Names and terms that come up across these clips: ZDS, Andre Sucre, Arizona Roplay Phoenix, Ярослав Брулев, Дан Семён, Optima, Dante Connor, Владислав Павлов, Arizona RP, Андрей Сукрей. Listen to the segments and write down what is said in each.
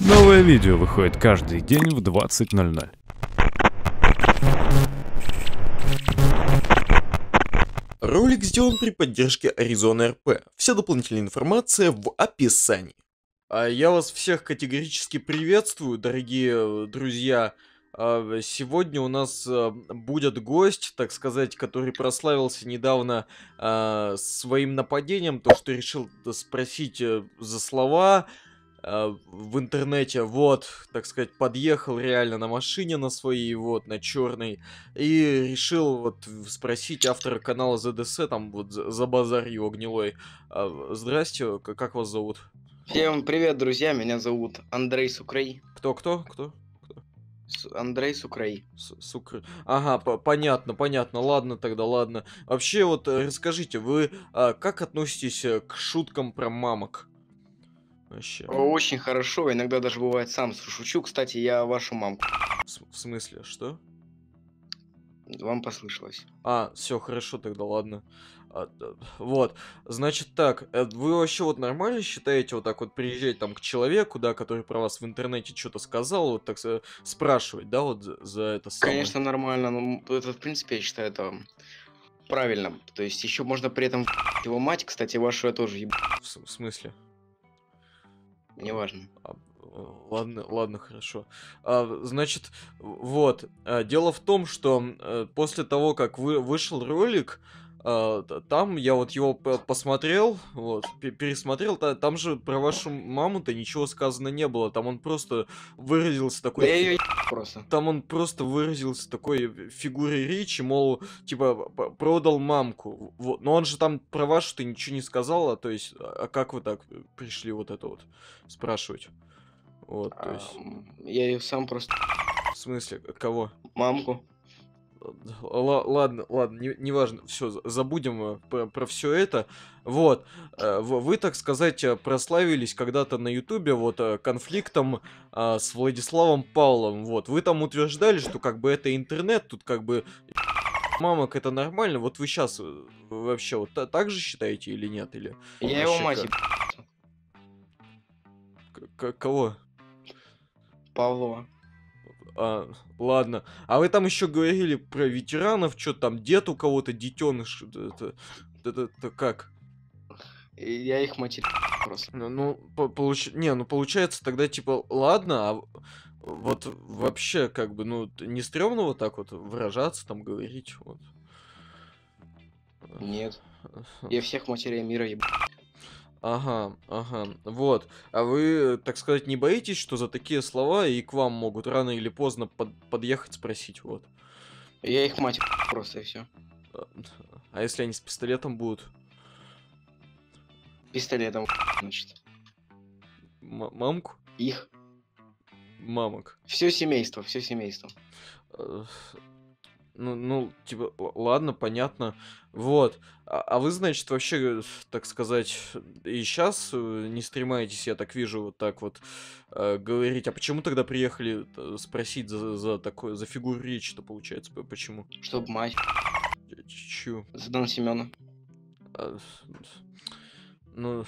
Новое видео выходит каждый день в 20:00. Ролик сделан при поддержке Arizona RP. Вся дополнительная информация в описании. Я вас всех категорически приветствую, дорогие друзья. Сегодня у нас будет гость, так сказать, который прославился недавно своим нападением, то, что решил спросить за слова в интернете, вот, так сказать, подъехал реально на машине на своей, вот, на черной, и решил вот спросить автора канала ZDS, там вот за базар его гнилой. Здрасте, как вас зовут? Всем привет, друзья, меня зовут Андрей Сукрей. Кто? Андрей Сукрей. Ага, понятно, ладно. Вообще, вот, расскажите, вы как относитесь к шуткам про мамок? Вообще. Очень хорошо, иногда даже бывает сам шучу. Кстати, я вашу мамку. В смысле, что? Вам послышалось. Все, хорошо тогда, ладно. Вот, значит так, вы вообще вот нормально считаете вот так вот приезжать там к человеку, да, который про вас в интернете что-то сказал, вот так спрашивать, да, вот за это самое? Конечно, нормально, но это, в принципе, я считаю это правильным. То есть еще можно при этом его мать, кстати, вашу я тоже еб... В смысле? Неважно. Ладно, хорошо. Значит, вот, дело в том, что после того, как вышел ролик... Там я вот его посмотрел, вот, пересмотрел, там же про вашу маму-то ничего сказано не было, там он просто выразился такой... Да я её просто. Там он просто выразился такой фигурой речи, мол, типа, продал мамку, вот. Но он же там про вашу-то ничего не сказал, то есть, а как вы так пришли вот это вот спрашивать? Вот, то есть... Я ее сам просто... В смысле, кого? Мамку. Ладно, неважно, все, забудем про все это. Вот, вы, так сказать, прославились когда-то на ютубе, вот, конфликтом с Владиславом Павловым, вот, вы там утверждали, что, как бы, это интернет, тут, как бы, мамок, это нормально, вот вы сейчас вообще вот так же считаете или нет, или... Я его мать еб... Кого? Павлова. Ладно. А вы там еще говорили про ветеранов, что там дед у кого-то, детеныш, это как? Я их матерю просто. Ну, получается тогда типа, ладно, а вот вообще как бы, ну, не стрёмно вот так вот выражаться, там говорить, вот. Нет. Я всех матерей мира еб... Ага, вот. А вы, так сказать, не боитесь, что за такие слова и к вам могут рано или поздно подъехать спросить, вот? Я их мать просто, и все. А если они с пистолетом будут? Пистолетом, значит. Мамку? Их. Мамок. Все семейство. Ну, типа, ладно, понятно. Вот. А вы, значит, вообще, так сказать, и сейчас не стремаетесь, я так вижу, вот так вот говорить. А почему тогда приехали спросить за фигуру речи-то, получается? Почему? Чтоб мать. Чью? За Дана Семёна. Ну,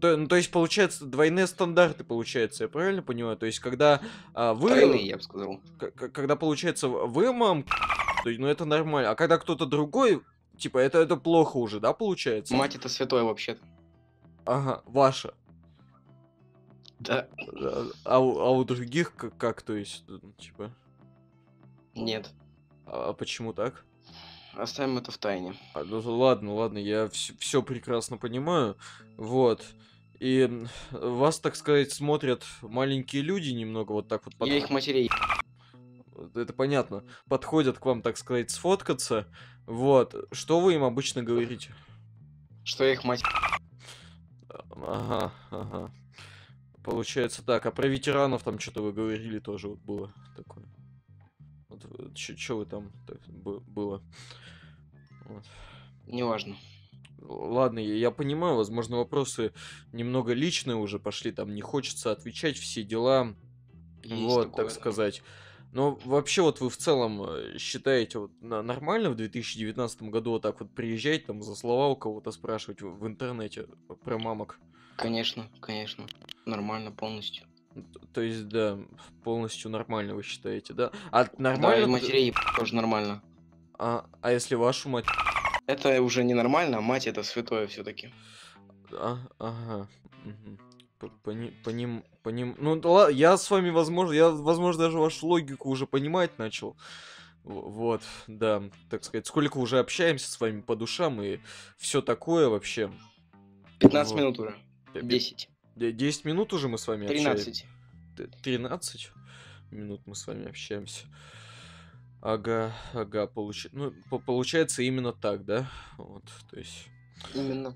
то есть, получается, двойные стандарты, получается, я правильно понимаю? То есть, когда вы... Тройные, я бы сказал. Когда, получается, вы мамка, ну, это нормально. А когда кто-то другой, типа, это плохо уже, да, получается? Мать это святое, вообще-то. Ага, ваша. Да. А у других как, то есть, типа... Нет. А почему так? Оставим это в тайне. Ладно, я все прекрасно понимаю. Вот. И вас, так сказать, смотрят маленькие люди немного вот так вот. Я их матерей. Это понятно. Подходят к вам, так сказать, сфоткаться. Вот. Что вы им обычно говорите? Что я их мать. Ага. Получается так. А про ветеранов там что-то вы говорили тоже вот было такое. Что вы там так, было? Вот. Неважно. Ладно, я понимаю, возможно, вопросы немного личные уже пошли, там не хочется отвечать, все дела. Есть вот, такое, так сказать. Но вообще вот вы в целом считаете вот, нормально в 2019 году вот так вот приезжать, там за слова у кого-то спрашивать в интернете про мамок? Конечно, нормально полностью. То есть, да, полностью нормально вы считаете, да? А нормально... Да, матерей тоже нормально. А если вашу мать... Это уже не нормально, а мать это святое все-таки. Ага. Угу. По ним... Ну, ладно, я с вами, возможно, даже вашу логику уже понимать начал. Вот, да, так сказать, сколько уже общаемся с вами по душам и все такое вообще. 15 минут уже. 10. 10 минут уже мы с вами 13. общаемся. 13 минут мы с вами общаемся. Ага, ну, получается именно так, да? Вот, то есть... Именно.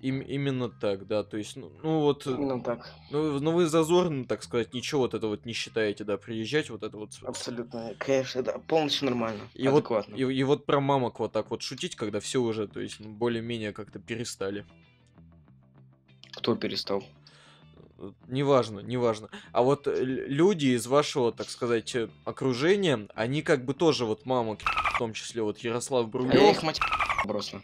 Именно так, да, то есть, ну вот... Именно так. Ну вы зазорно, так сказать, ничего вот это вот не считаете, да, приезжать, вот это вот... Абсолютно, конечно, да, полностью нормально, адекватно. И вот про мамок вот так вот шутить, когда все уже, то есть, более-менее как-то перестали. Кто перестал? Неважно. А вот люди из вашего, так сказать, окружения, они как бы тоже вот мамок, в том числе вот Ярослав Брулев... А я их мать просто...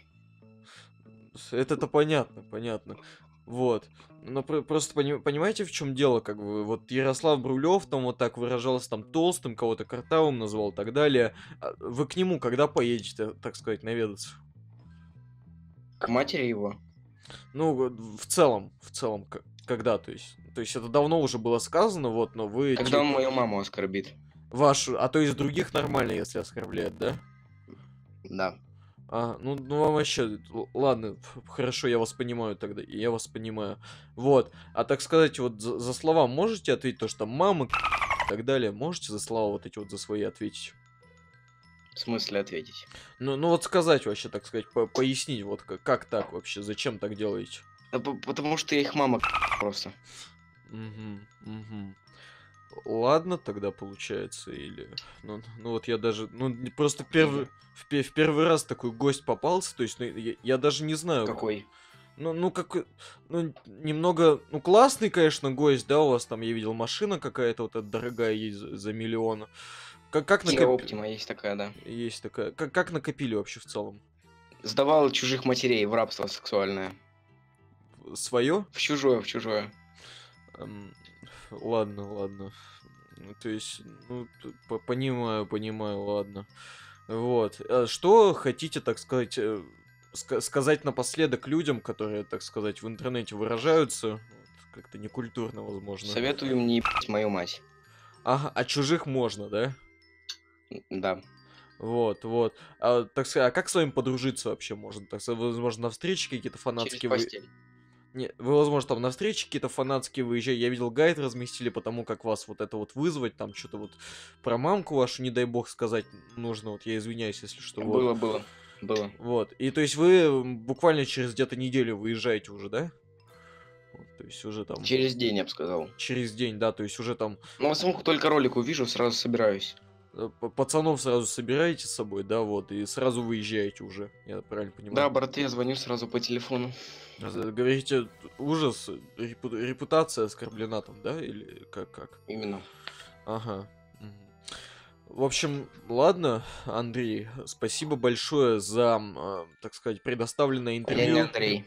Это-то понятно. Вот. Но просто понимаете, в чем дело, как бы, вот Ярослав Брулев там вот так выражался, там, толстым, кого-то картавым назвал и так далее. Вы к нему когда поедете, так сказать, наведаться? К матери его? Ну, в целом, когда, то есть это давно уже было сказано, вот, но вы... Когда он мою маму оскорбит. Вашу, а то есть других нормально, если оскорбляет, да? Да. Ну вам вообще, ладно, хорошо, я вас понимаю тогда, я вас понимаю. Вот, а так сказать, вот за слова можете ответить, то что мама и так далее, можете за слова вот эти вот за свои ответить? В смысле ответить? Ну вот сказать вообще, так сказать, пояснить, вот как так вообще, зачем так делаете? Да потому что их мама просто. Угу. Ладно, тогда получается, или... Ну вот я даже... Ну, просто в первый раз такой гость попался, то есть, ну, я даже не знаю... Какой? Ну, как... Ну, немного... Ну, классный, конечно, гость, да, у вас там, я видел, машина какая-то вот эта дорогая есть за миллион. Как накопили... Оптима есть такая, да. Есть такая. Как накопили вообще в целом? Сдавал чужих матерей в рабство сексуальное. Свое? В чужое. Ладно. Ну, то есть, ну, понимаю, ладно. Вот. А что хотите, так сказать, сказать напоследок людям, которые, так сказать, в интернете выражаются? Вот, как-то некультурно, возможно. Советую им не ебать мою мать. Ага, а чужих можно, да? Да. Вот. А, так сказать, а как с вами подружиться вообще можно? Так сказать, возможно, на встрече какие-то фанатские... Через постель. Не, вы, возможно, там на встрече какие-то фанатские выезжаете. Я видел, гайд разместили, потому как вас вот это вот вызвать, там что-то вот про мамку вашу, не дай бог, сказать нужно. Вот я извиняюсь, если что. Было. Вот. И то есть вы буквально через где-то неделю выезжаете уже, да? Вот, то есть уже там... Через день, я бы сказал. Через день, да, то есть уже там... Ну, а саму только ролик увижу, сразу собираюсь. Пацанов сразу собираете с собой, да, вот, и сразу выезжаете уже, я правильно понимаю? Да, брате, я звоню сразу по телефону. Говорите, ужас, репутация оскорблена там, да, или как? Именно. Ага. В общем, ладно, Андрей, спасибо большое за, так сказать, предоставленное интервью. Я не Андрей.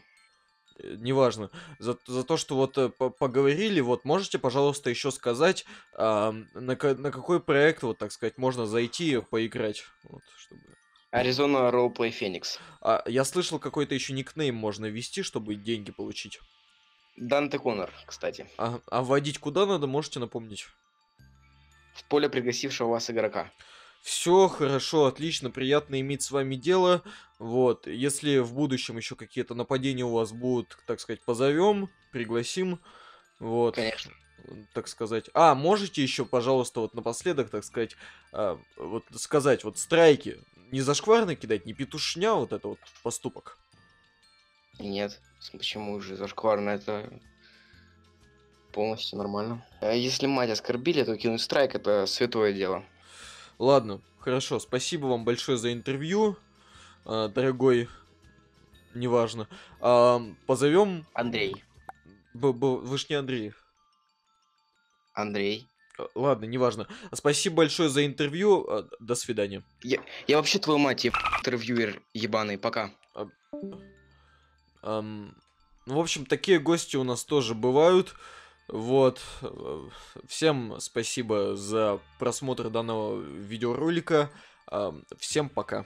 Неважно. За то, что вот поговорили, вот можете, пожалуйста, еще сказать, на какой проект, вот так сказать, можно зайти и поиграть? Вот, чтобы... Arizona Roplay Phoenix. Я слышал, какой-то еще никнейм можно ввести, чтобы деньги получить. Dante Connor, кстати. А вводить куда надо, можете напомнить? В поле пригласившего вас игрока. Все хорошо, отлично, приятно иметь с вами дело. Вот, если в будущем еще какие-то нападения у вас будут, так сказать, позовем, пригласим. Вот. Конечно. Так сказать. А, можете еще, пожалуйста, вот напоследок, так сказать, вот сказать, вот страйки не зашкварно кидать, не петушня, вот это вот поступок. Нет, почему же зашкварно, это полностью нормально. Если мать оскорбили, то кинуть страйк, это святое дело. Ладно, хорошо, спасибо вам большое за интервью, дорогой, неважно. Позовем... Андрей. Вы ж не Андрей. Андрей. Ладно, неважно. Спасибо большое за интервью, до свидания. Я вообще твою мать, интервьюер ебаный, пока. Ну, в общем, такие гости у нас тоже бывают. Вот. Всем спасибо за просмотр данного видеоролика. Всем пока.